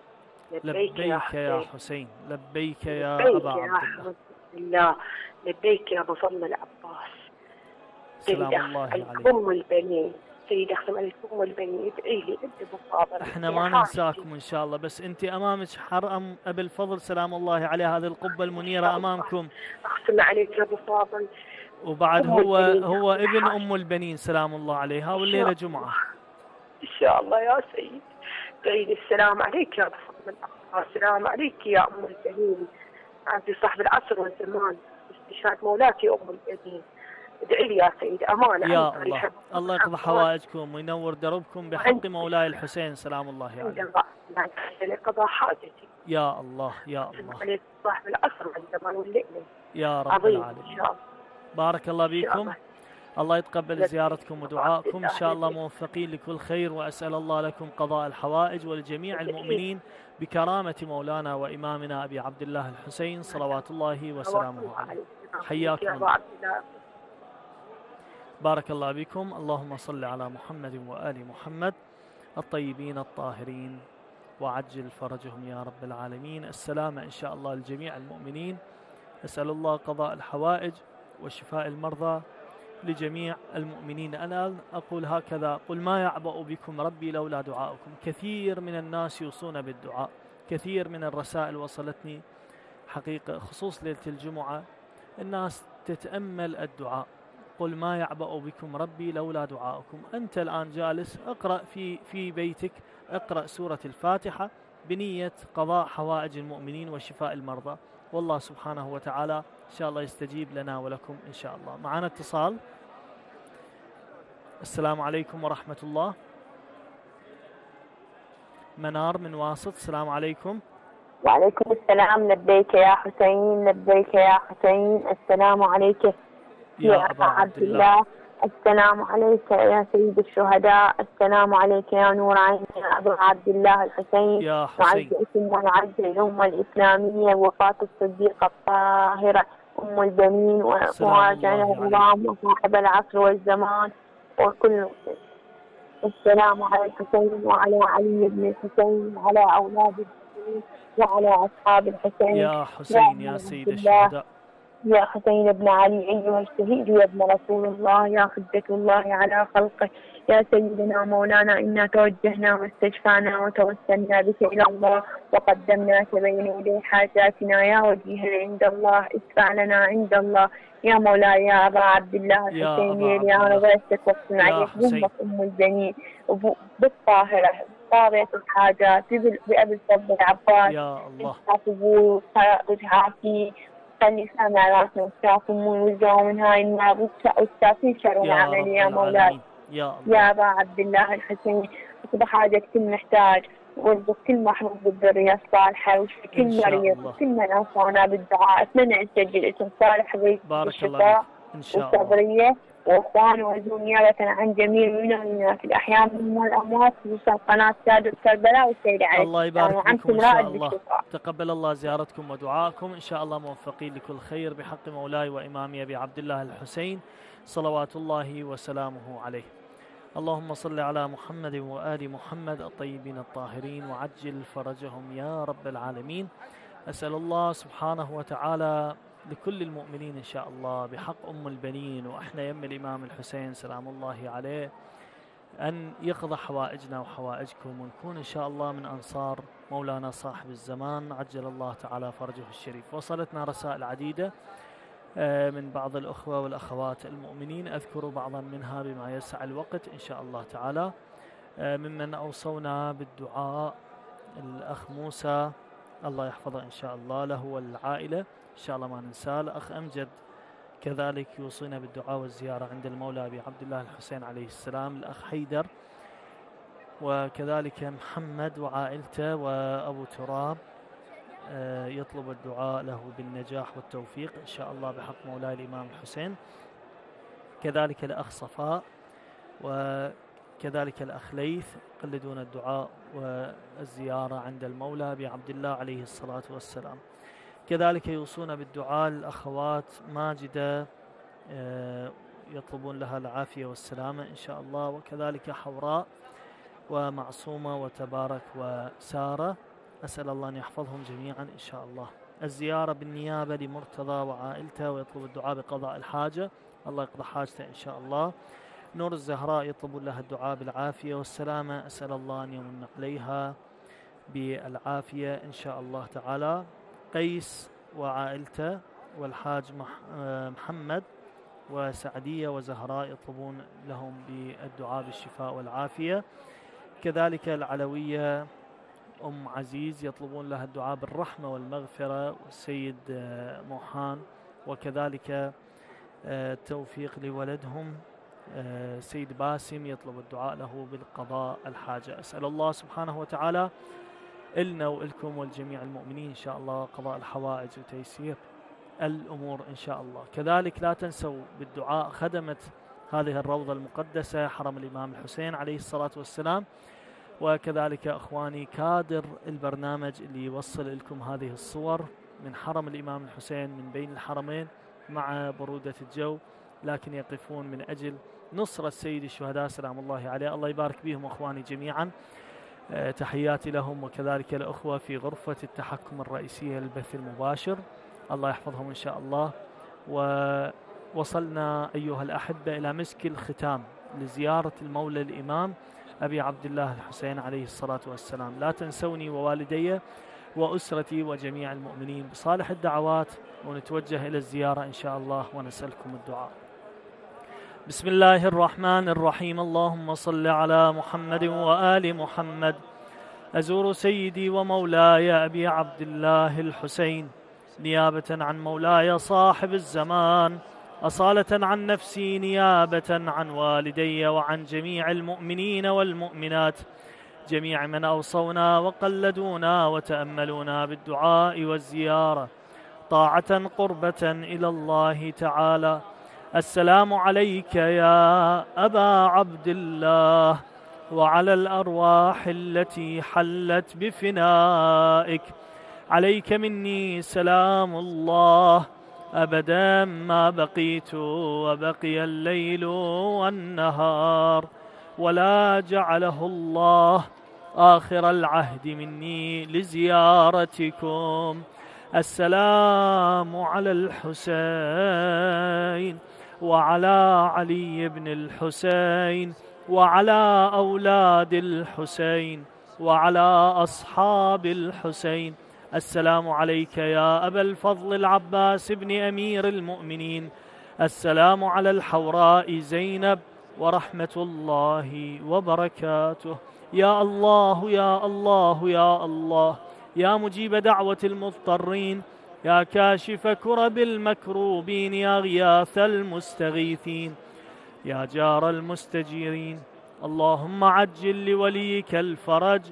لبيك, لبيك يا حسين, حسين. لبيك يا لبيك أبا يا عبد الله. لبيك يا أبو فضل العباس. سلام الله عليكم. أم البنين سيدي أختم عليكم والبنين، ادعي لي أنت بالصابر. احنا ما ننساكم إن شاء الله، بس أنت أمامك حر أم أبي الفضل سلام الله عليه، هذه القبة المنيرة أمامكم. أختم عليك يا أبو فاضل. وبعد هو هو ابن أم البنين سلام الله عليها، والليلة جمعة. إن شاء الله يا سيد. ادعي لي السلام عليك يا أبو فاضل، السلام عليك يا أم البنين، أنت صاحب العصر والزمان، استشهاد مولاك يا أم البنين. ادعي لي يا سيد امانه. يا الله الله يقضي حوائجكم وينور دربكم بحق مولاي الحسين سلام الله عليه. يعني قضى حاجتي يا الله يا الله صاحب العصر والزمان والليله يا رب العالمين. بارك الله بكم، الله يتقبل زيارتكم ودعائكم، ان شاء الله موفقين لكل خير، واسال الله لكم قضاء الحوائج ولجميع المؤمنين بكرامه مولانا وامامنا ابي عبد الله الحسين صلوات الله وسلامه عليه. حياكم الله. بارك الله بكم. اللهم صل على محمد وآل محمد الطيبين الطاهرين وعجل فرجهم يا رب العالمين. السلامة إن شاء الله لجميع المؤمنين، أسأل الله قضاء الحوائج وشفاء المرضى لجميع المؤمنين. أنا أقول هكذا، قل ما يعبأ بكم ربي لولا دعاؤكم. كثير من الناس يوصون بالدعاء، كثير من الرسائل وصلتني حقيقة خصوص ليلة الجمعة، الناس تتأمل الدعاء. قل ما يعبأ بكم ربي لولا دعاؤكم. أنت الآن جالس اقرأ في في بيتك، اقرأ سورة الفاتحة بنية قضاء حوائج المؤمنين وشفاء المرضى، والله سبحانه وتعالى إن شاء الله يستجيب لنا ولكم إن شاء الله. معنا اتصال. السلام عليكم ورحمة الله. منار من واسط. السلام عليكم. وعليكم السلام. لبيك يا حسين، لبيك يا حسين، السلام عليك يا أبا عبد الله. السلام عليك يا سيد الشهداء، السلام عليك يا نور عيني يا أبو عبد الله الحسين. يا حسين وعز الأمة الإسلامية، وفاة الصديقة الطاهرة أم البنين، ومواجعنا العظام وصاحب العصر والزمان وكل. السلام على الحسين وعلى علي بن الحسين وعلى أولاد الحسين وعلى أصحاب الحسين. يا حسين يا, يا سيد الشهداء، يا حسين ابن علي أيها الشهيد، يا ابن رسول الله، يا حجة الله على خلقه، يا سيدنا مولانا إنا توجهنا واستشفعنا وتوسلنا بك إلى الله وقدمناك بين يدي حاجاتنا، يا وجيها عند الله ادفع لنا عند الله، يا مولاي يا أبا عبد الله الحسين، يا رب استكفت عليك بأمة أم البنين بالطاهرة بطابعة الحاجات بأبي الفضل العباس. يا الله أبوه وجهاتي خلي سامع راسنا وشافهم ويوزعوا من هاي النار والشافين شروا العمل يا مولاي يا, يا أبا عبد الله الحسين. اصبح حاجة كل محتاج وارزق كل محروم بالذرية الصالحة وشفي كل مريض وكل من أنصانا بالدعاء. أتمنى أن تسجل اسم صالح بالشفاء والصبرية وإخوان وأزول نيابة عن جميع المؤمنين في الأحياء منهم والأموات خصوصا قناة سادة كربلاء والسيدة علي. الله يبارك فيكم إن شاء الله، تقبل الله زيارتكم ودعائكم إن شاء الله، موفقين لكل خير بحق مولاي وإمامي أبي عبد الله الحسين صلوات الله وسلامه عليه. اللهم صل على محمد وآل محمد الطيبين الطاهرين وعجل فرجهم يا رب العالمين. أسأل الله سبحانه وتعالى لكل المؤمنين إن شاء الله بحق أم البنين وإحنا يم الإمام الحسين سلام الله عليه أن يقضى حوائجنا وحوائجكم، ونكون إن شاء الله من أنصار مولانا صاحب الزمان عجل الله تعالى فرجه الشريف. وصلتنا رسائل عديدة من بعض الأخوة والأخوات المؤمنين، أذكر بعضا منها بما يسع الوقت إن شاء الله تعالى. ممن أوصونا بالدعاء الأخ موسى الله يحفظه إن شاء الله له والعائلة، إن شاء الله ما ننساه. الأخ أمجد كذلك يوصينا بالدعاء والزيارة عند المولى أبي عبد الله الحسين عليه السلام. الأخ حيدر وكذلك محمد وعائلته وأبو تراب يطلب الدعاء له بالنجاح والتوفيق إن شاء الله بحق مولاي الإمام الحسين. كذلك الأخ صفاء وكذلك الأخ ليث قلدون الدعاء والزيارة عند المولى بعبد الله عليه الصلاة والسلام. كذلك يوصون بالدعاء الأخوات ماجدة يطلبون لها العافية والسلامة إن شاء الله، وكذلك حوراء ومعصومة وتبارك وسارة، أسأل الله أن يحفظهم جميعا إن شاء الله. الزيارة بالنيابة لمرتضى وعائلته ويطلب الدعاء بقضاء الحاجة، الله يقضى حاجته إن شاء الله. نور الزهراء يطلب لها الدعاء بالعافية والسلامة، أسأل الله أن يمن عليها بالعافية إن شاء الله تعالى. قيس وعائلته والحاج محمد وسعدية وزهراء يطلبون لهم بالدعاء بالشفاء والعافية. كذلك العلوية أم عزيز يطلبون لها الدعاء بالرحمة والمغفرة، والسيد موحان، وكذلك التوفيق لولدهم سيد باسم يطلب الدعاء له بالقضاء الحاجة. أسأل الله سبحانه وتعالى إلنا وإلكم والجميع المؤمنين إن شاء الله قضاء الحوائج وتيسير الأمور إن شاء الله. كذلك لا تنسوا بالدعاء خدمة هذه الروضة المقدسة حرم الإمام الحسين عليه الصلاة والسلام، وكذلك أخواني كادر البرنامج اللي يوصل لكم هذه الصور من حرم الإمام الحسين من بين الحرمين مع برودة الجو، لكن يقفون من أجل نصرة السيد الشهداء سلام الله عليه، الله يبارك بهم أخواني جميعا، تحياتي لهم. وكذلك الأخوة في غرفة التحكم الرئيسية للبث المباشر، الله يحفظهم إن شاء الله. ووصلنا أيها الأحبة إلى مسك الختام لزيارة المولى الإمام أبي عبد الله الحسين عليه الصلاة والسلام. لا تنسوني ووالدي وأسرتي وجميع المؤمنين بصالح الدعوات، ونتوجه إلى الزيارة إن شاء الله ونسألكم الدعاء. بسم الله الرحمن الرحيم، اللهم صل على محمد وآل محمد. أزور سيدي ومولاي أبي عبد الله الحسين نيابة عن مولاي صاحب الزمان، أصالة عن نفسي، نيابة عن والدي وعن جميع المؤمنين والمؤمنات، جميع من أوصونا وقلدونا وتأملونا بالدعاء والزيارة طاعة قربة إلى الله تعالى. السلام عليك يا أبا عبد الله وعلى الأرواح التي حلت بفنائك، عليك مني سلام الله أبدا ما بقيت وبقي الليل والنهار، ولا جعله الله آخر العهد مني لزيارتكم. السلام على الحسين وعلى علي بن الحسين وعلى أولاد الحسين وعلى أصحاب الحسين. السلام عليك يا أبا الفضل العباس بن أمير المؤمنين، السلام على الحوراء زينب ورحمة الله وبركاته. يا الله يا الله يا الله، يا مجيب دعوة المضطرين، يا كاشف كرب المكروبين، يا غياث المستغيثين، يا جار المستجيرين، اللهم عجل لوليك الفرج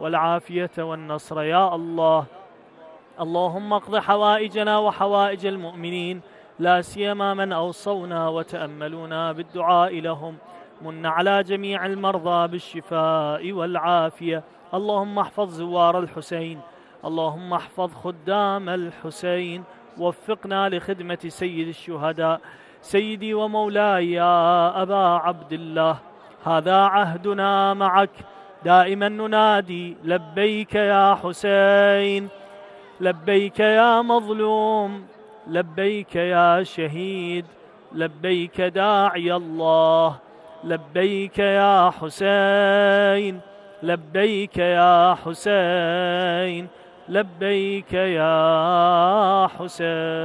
والعافية والنصر يا الله. اللهم اقض حوائجنا وحوائج المؤمنين، لا سيما من أوصونا وتأملونا بالدعاء لهم، من على جميع المرضى بالشفاء والعافية. اللهم احفظ زوار الحسين، اللهم احفظ خدام الحسين، وفقنا لخدمة سيد الشهداء سيدي ومولاي يا أبا عبد الله. هذا عهدنا معك، دائما ننادي لبيك يا حسين، لبيك يا مظلوم، لبيك يا شهيد، لبيك داعي الله، لبيك يا حسين، لبيك يا حسين، لبيك يا حسين.